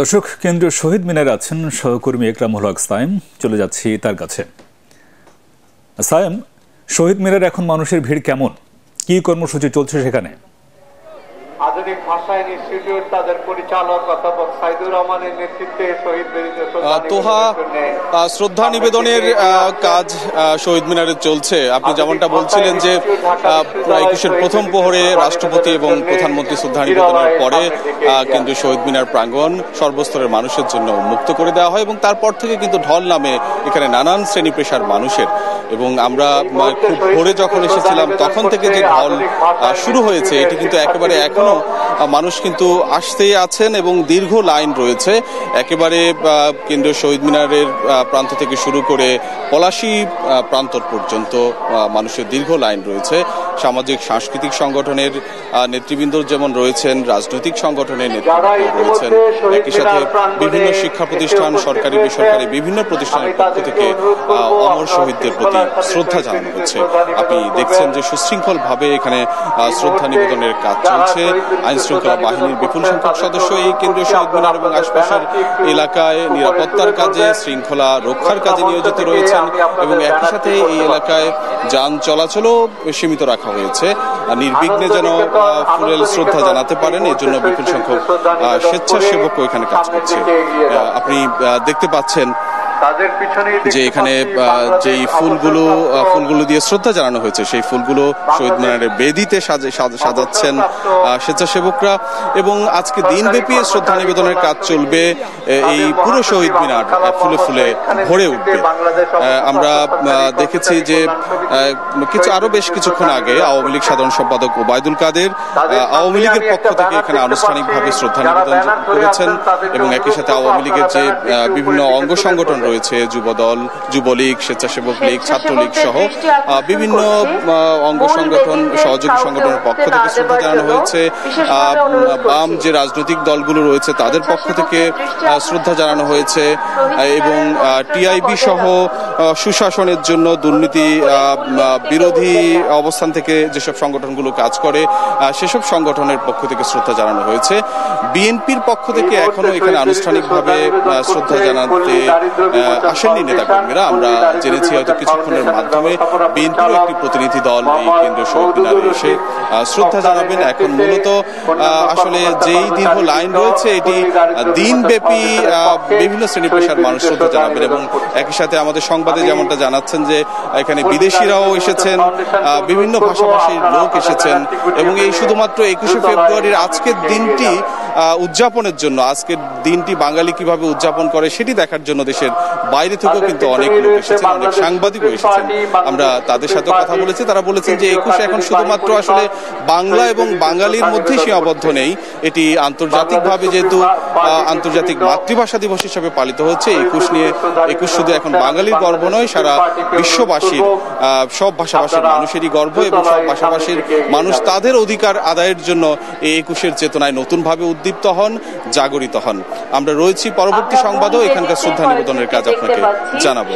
দর্শক, কেন্দ্রীয় শহীদ মিনারে আছেন সহকর্মী একরামুল হক সায়েম। চলে যাচ্ছি তার কাছে। সায়েম, শহীদ মিনারে এখন মানুষের ভিড় কেমন, কি কর্মসূচি চলছে সেখানে? আধুনিক ভাষায় ইনস্টিটিউট তাদের পরিচালক অধ্যাপক সাইদুর রহমানের নেতৃত্বে শহীদ তোহা শ্রদ্ধা নিবেদনের কাজ শহীদ মিনারে চলছে। আপনি যেমনটা বলছিলেন যে একুশের প্রথম প্রহরে রাষ্ট্রপতি এবং প্রধানমন্ত্রী শ্রদ্ধা নিবেদনের পরে কিন্তু শহীদ মিনার প্রাঙ্গণ সর্বস্তরের মানুষের জন্য মুক্ত করে দেওয়া হয় এবং তারপর থেকে কিন্তু ঢল নামে এখানে নানান শ্রেণী পেশার মানুষের। এবং আমরা খুব ভোরে যখন এসেছিলাম তখন থেকে যে ঢল শুরু হয়েছে এটি কিন্তু একেবারে এখন মানুষ কিন্তু আসতেই আছেন এবং দীর্ঘ লাইন রয়েছে একেবারে কেন্দ্রীয় শহীদ মিনারের প্রান্ত থেকে শুরু করে পলাশী প্রান্ত পর্যন্ত মানুষের দীর্ঘ লাইন রয়েছে। সামাজিক সাংস্কৃতিক সংগঠনের নেতৃবৃন্দ যেমন রয়েছেন, রাজনৈতিক সংগঠনের নেতৃবৃন্দ রয়েছেন, একই সাথে বিভিন্ন শিক্ষা প্রতিষ্ঠান, সরকারি বেসরকারি বিভিন্ন প্রতিষ্ঠানের পক্ষ থেকে অমর শহীদদের প্রতি শ্রদ্ধা জানানো হচ্ছে। আপনি দেখছেন যে সুশৃঙ্খলভাবে এখানে শ্রদ্ধা নিবেদনের কাজ চলছে। আইন শৃঙ্খলা বাহিনীর বিপুল সংখ্যক সদস্য এই কেন্দ্রীয় শহীদ মিনার এবং আশপাশের এলাকায় নিরাপত্তার কাজে, শৃঙ্খলা রক্ষার কাজে নিয়োজিত রয়েছেন এবং একই সাথে এই এলাকায় যান চলাচলও সীমিত রাখা হয়েছে, নির্বিঘ্নে যেন ফুলেল শ্রদ্ধা জানাতে পারেন এজন্য বিপুল সংখ্যক স্বেচ্ছাসেবকও এখানে কাজ করছে। আপনি দেখতে পাচ্ছেন যে এখানে যে ফুলগুলো দিয়ে শ্রদ্ধা জানানো হয়েছে সেই ফুলগুলো শহীদ মিনারের বেদিতে সাজাচ্ছেন স্বেচ্ছাসেবকরা এবং আজকে দিনব্যাপী শ্রদ্ধা নিবেদনের কাজ চলবে। এই পুরো শহীদ মিনার ফুলে ফুলে ভরে উঠবে। আমরা দেখেছি যে বেশ কিছুক্ষণ আগে আওয়ামী লীগ সাধারণ সম্পাদক ওবায়দুল কাদের আওয়ামী লীগের পক্ষ থেকে এখানে আনুষ্ঠানিকভাবে শ্রদ্ধা নিবেদন করেছেন এবং একই সাথে আওয়ামী লীগের যে বিভিন্ন অঙ্গ সংগঠন রয়েছে, যুবদল, যুবলীগ, স্বেচ্ছাসেবক লীগ, ছাত্রলীগ সহ বিভিন্ন অঙ্গ সংগঠন, সহযোগী সংগঠনের পক্ষ থেকে শ্রদ্ধা জানানো হয়েছে। বাম যে রাজনৈতিক দলগুলো রয়েছে তাদের পক্ষ থেকে শ্রদ্ধা জানানো হয়েছে এবং টিআইবি সহ সুশাসনের জন্য দুর্নীতি বিরোধী অবস্থান থেকে যেসব সংগঠনগুলো কাজ করে সেসব সংগঠনের পক্ষ থেকে শ্রদ্ধা জানানো হয়েছে। বিএনপির পক্ষ থেকে এখনো এখানে আনুষ্ঠানিকভাবে শ্রদ্ধা জানাতে আসেননি নেতাকর্মীরা। আমরা জেনেছি হয়তো কিছুক্ষণের মাধ্যমে বিএনপির একটি প্রতিনিধি দল এই কেন্দ্রীয় শহীদ মিনারে এসে শ্রদ্ধা জানাবেন। এখন মূলত আসলে যেই দীর্ঘ লাইন রয়েছে এটি দিনব্যাপী বিভিন্ন শ্রেণী পেশার মানুষ শ্রদ্ধা জানাবেন এবং একই সাথে আমাদের সংবাদে যেমনটা জানাচ্ছেন যে এখানে বিদেশিরাও এসেছেন, বিভিন্ন ভাষাভাষীর লোক এসেছেন এবং এই শুধুমাত্র ২১শে ফেব্রুয়ারির আজকের দিনটি উদযাপনের জন্য, আজকের দিনটি বাঙালি কিভাবে উদযাপন করে সেটি দেখার জন্য দেশের বাইরে থেকেও কিন্তু অনেক লোক এসেছেন, অনেক সাংবাদিকও এসেছেন। আমরা তাদের সাথে কথা বলেছি, তারা বলেছেন যে ২১শে এখন শুধুমাত্র আসলে বাংলা এবং বাঙালির মধ্যে সীমাবদ্ধ নেই, এটি আন্তর্জাতিকভাবে যেহেতু আন্তর্জাতিক মাতৃভাষা দিবস হিসেবে পালিত হচ্ছে ২১ নিয়ে, ২১ শুধু এখন বাঙালির গর্ব নয়, সারা বিশ্ববাসীর, সব ভাষাভাষীর মানুষেরই গর্ব এবং সব ভাষাভাষীর মানুষ তাদের অধিকার আদায়ের জন্য এই ২১এর চেতনায় নতুনভাবে উদ্দীপ্ত হন, জাগরিত হন। আমরা রয়েছি পরবর্তী সংবাদও এখানকার শ্রদ্ধা নিবেদনের কাজ আপনাকে জানাবো।